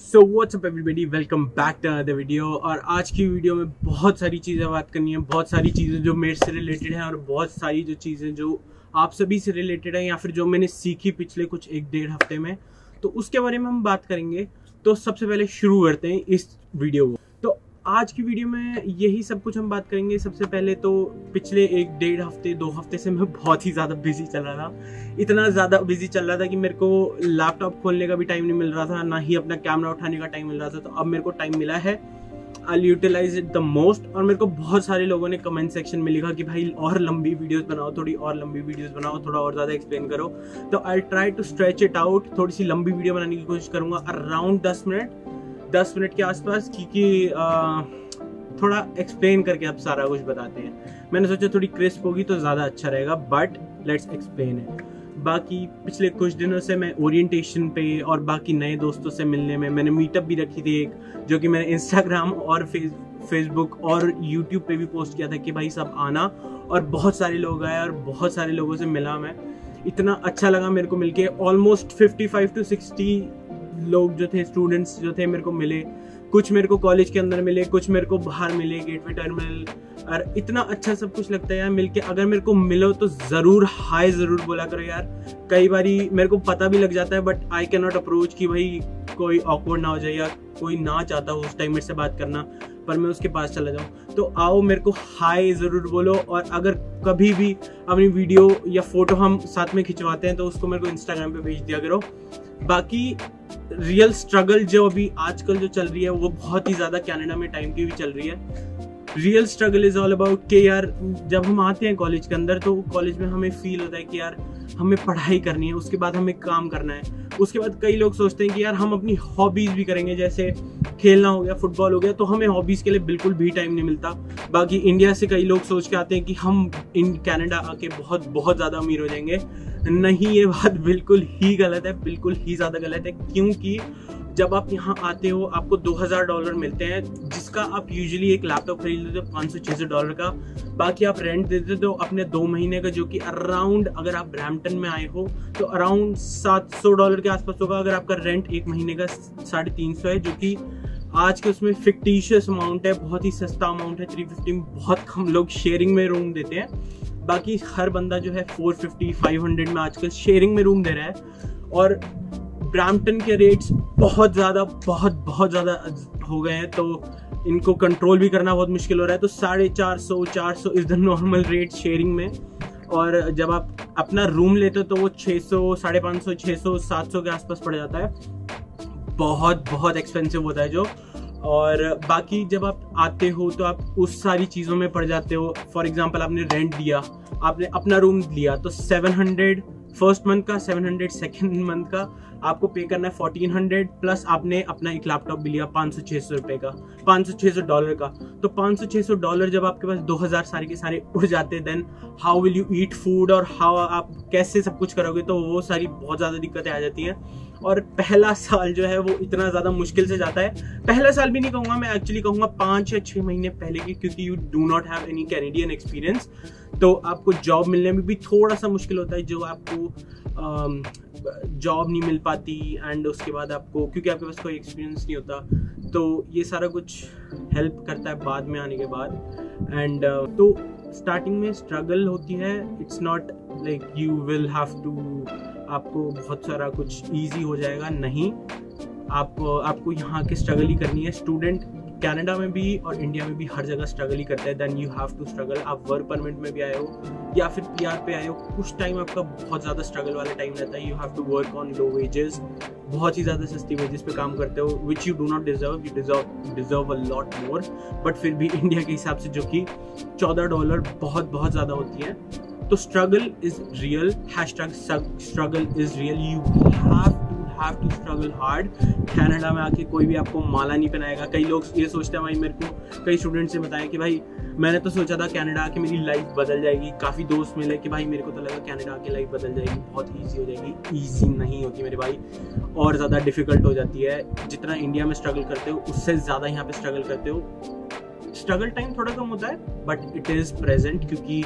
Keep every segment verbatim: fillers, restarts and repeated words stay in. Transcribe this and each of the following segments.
So what's up everybody, welcome back to other video. और आज की वीडियो में बहुत सारी चीज़ें बात करनी है, बहुत सारी चीज़ें जो मेरे से रिलेटेड हैं और बहुत सारी जो चीज़ें जो आप सभी से रिलेटेड हैं या फिर जो मैंने सीखी पिछले कुछ एक डेढ़ हफ्ते में, तो उसके बारे में हम बात करेंगे। तो सबसे पहले शुरू करते हैं इस वीडियो को। तो आज की वीडियो में यही सब कुछ हम बात करेंगे। सबसे पहले तो पिछले एक डेढ़ हफ्ते दो हफ्ते से मैं बहुत ही ज़्यादा बिजी चल रहा था, इतना ज़्यादा बिजी चल रहा था कि मेरे को लैपटॉप खोलने का भी टाइम नहीं मिल रहा था, ना ही अपना कैमरा उठाने का टाइम मिल रहा था। तो अब मेरे को टाइम मिला है, I utilise it the most. और मेरे को बहुत सारे लोगों ने कमेंट सेक्शन में लिखा कि भाई और लंबी वीडियोस बनाओ, थोड़ी और लंबी वीडियोस बनाओ, थोड़ा और ज़्यादा एक्सप्लेन करो। तो I try to stretch it out, थोड़ी सी लंबी वीडियो बनाने की कोशिश करूँगा, अराउंड दस मिनट दस मिनट के आसपास, क्योंकि थोड़ा एक्सप्लेन करके आप सारा कुछ बताते हैं। मैंने सोचा थोड़ी क्रिस्प होगी तो ज़्यादा अच्छा रहेगा, बट लेट्स एक्सप्लेन इट। बाकी पिछले कुछ दिनों से मैं ओरिएंटेशन पे और बाकी नए दोस्तों से मिलने में, मैंने मीटअप भी रखी थी एक, जो कि मैंने इंस्टाग्राम और फेस फेसबुक और यूट्यूब पे भी पोस्ट किया था कि भाई सब आना। और बहुत सारे लोग आए और बहुत सारे लोगों से मिला मैं, इतना अच्छा लगा मेरे को मिलके। ऑलमोस्ट पचपन टू साठ लोग जो थे, स्टूडेंट्स जो थे मेरे को मिले, कुछ मेरे को कॉलेज के अंदर मिले, कुछ मेरे को बाहर मिले गेटवे टर्मिनल। और इतना अच्छा सब कुछ लगता है यार मिलके। अगर मेरे को मिलो तो ज़रूर हाय ज़रूर बोला करो यार। कई बारी मेरे को पता भी लग जाता है, but I can not approach कि भाई कोई ऑकवर्ड ना हो जाए या कोई ना चाहता हो उस टाइम मेरे से बात करना पर मैं उसके पास चला जाऊँ। तो आओ, मेरे को हाय ज़रूर बोलो। और अगर कभी भी अपनी वीडियो या फोटो हम साथ में खिंचवाते हैं तो उसको मेरे को इंस्टाग्राम पर भेज दिया करो। बाकी रियल स्ट्रगल जो अभी आजकल जो चल रही है वो बहुत ही ज़्यादा कनाडा में टाइम की भी चल रही है। Real struggle is all about के यार जब हम आते हैं कॉलेज के अंदर तो कॉलेज में हमें फील होता है कि यार हमें पढ़ाई करनी है, उसके बाद हमें काम करना है। उसके बाद कई लोग सोचते हैं कि यार हम अपनी हॉबीज़ भी करेंगे, जैसे खेलना हो गया, फुटबॉल हो गया, तो हमें हॉबीज़ के लिए बिल्कुल भी टाइम नहीं मिलता। बाकी इंडिया से कई लोग सोच के आते हैं कि हम इन कनाडा आके बहुत बहुत ज़्यादा अमीर हो जाएंगे। नहीं, ये बात बिल्कुल ही गलत है, बिल्कुल ही ज़्यादा गलत है। क्योंकि जब आप यहाँ आते हो आपको दो हज़ार डॉलर मिलते हैं, जिसका आप यूजुअली एक लैपटॉप खरीद लेते हो पाँच सौ छह सौ डॉलर का। बाकी आप रेंट देते हो अपने दो महीने का, जो कि अराउंड, अगर आप ब्रैम्पटन में आए हो तो अराउंड सात सौ डॉलर के आसपास होगा। अगर आपका रेंट एक महीने का साढ़े तीन सौ है, जो कि आज के उसमें फिक्टिशियस अमाउंट है, बहुत ही सस्ता अमाउंट है। तीन सौ पचास में बहुत कम लोग शेयरिंग में रूम देते हैं। बाकी हर बंदा जो है चार सौ पचास, पाँच सौ में आजकल शेयरिंग में रूम दे रहा है। और ब्रैम्पटन के रेट्स बहुत ज़्यादा बहुत बहुत ज़्यादा हो गए हैं, तो इनको कंट्रोल भी करना बहुत मुश्किल हो रहा है। तो साढ़े चार सौ चार सौ is the normal rate sharing में। और जब आप अपना रूम लेते हो तो वो छः सौ साढ़े पाँच सौ छः सौ सात सौ के आसपास पड़ जाता है, बहुत बहुत एक्सपेंसिव होता है जो। और बाकी जब आप आते हो तो आप उस सारी चीज़ों में पड़ जाते हो। फॉर एग्जांपल आपने रेंट दिया, आपने अपना रूम लिया, तो सात सौ फर्स्ट मंथ का, सात सौ सेकंड मंथ का आपको पे करना है चौदह सौ, प्लस आपने अपना एक लैपटॉप भी लिया पाँच सौ छह सौ रुपए का, पाँच सौ छह सौ डॉलर का। तो पाँच सौ छह सौ डॉलर जब आपके पास दो हज़ार सारे के सारे उड़ जाते हैं, then how will you eat food और हाउ आप कैसे सब कुछ करोगे, तो वो सारी बहुत ज़्यादा दिक्कतें आ जाती हैं। और पहला साल जो है वो इतना ज़्यादा मुश्किल से जाता है। पहला साल भी नहीं कहूँगा मैं, एक्चुअली कहूँगा पाँच या छः महीने पहले की, क्योंकि you do not have any Canadian experience. तो आपको जॉब मिलने में भी थोड़ा सा मुश्किल होता है, जो आपको जॉब नहीं मिल पाती। एंड उसके बाद आपको, क्योंकि आपके पास कोई एक्सपीरियंस नहीं होता, तो ये सारा कुछ हेल्प करता है बाद में आने के बाद। एंड तो स्टार्टिंग में स्ट्रगल होती है, it's not like you will have to आपको बहुत सारा कुछ इजी हो जाएगा, नहीं। आप आपको यहाँ के स्ट्रगल ही करनी है। स्टूडेंट कनाडा में भी और इंडिया में भी हर जगह स्ट्रगल ही करता है, then you have to struggle. आप वर्क परमिट में भी आए हो या फिर पीआर पे आए हो, कुछ टाइम आपका बहुत ज़्यादा स्ट्रगल वाला टाइम रहता है। You have to work on low wages, बहुत ही ज़्यादा सस्ती वेजेस पे काम करते हो, which you do not deserve, you deserve deserve a lot more. But फिर भी इंडिया के हिसाब से, जो कि चौदह डॉलर बहुत बहुत ज़्यादा होती है। तो struggle is real, hashtag struggle is real. You have have to struggle hard. Canada में आके कोई भी आपको माला नहीं पहनाएगा। कई लोग ये सोचते हैं, भाई मेरे को कई स्टूडेंट्स ने बताया कि भाई मैंने तो सोचा था कनाडा आके मेरी लाइफ बदल जाएगी। काफ़ी दोस्त मिले कि भाई मेरे को तो लगा कनाडा आके लाइफ बदल जाएगी, बहुत ईजी हो जाएगी। ईजी नहीं होती मेरे भाई, और ज़्यादा डिफिकल्ट हो जाती है। जितना इंडिया में स्ट्रगल करते हो उससे ज़्यादा यहाँ पर स्ट्रगल करते हो। स्ट्रगल टाइम थोड़ा कम होता है, बट इट इज़ प्रेजेंट, क्योंकि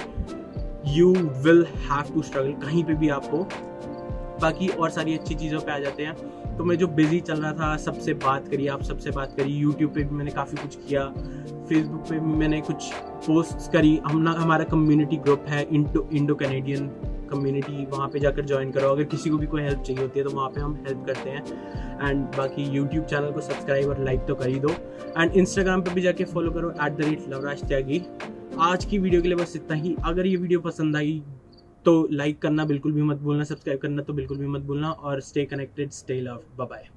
you will have to struggle कहीं पर भी आपको। बाकी और सारी अच्छी चीज़ों पे आ जाते हैं। तो मैं जो बिज़ी चल रहा था सबसे बात करी, आप सबसे बात करी। यूट्यूब पे भी मैंने काफ़ी कुछ किया, फेसबुक पे भी मैंने कुछ पोस्ट्स करी। हम हमारा कम्युनिटी ग्रुप है इंडो इंडो कैनेडियन कम्युनिटी, वहाँ पे जाकर ज्वाइन करो। अगर किसी को भी कोई हेल्प चाहिए होती है तो वहाँ पे हम हेल्प करते हैं। एंड बाकी यूट्यूब चैनल को सब्सक्राइब और लाइक तो कर ही दो। एंड इंस्टाग्राम पे भी जाके फॉलो करो at the rate Lovraj Tyagi. आज की वीडियो के लिए बस इतना ही। अगर ये वीडियो पसंद आई तो लाइक करना बिल्कुल भी मत भूलना, सब्सक्राइब करना तो बिल्कुल भी मत भूलना। और stay connected, stay love, bye bye.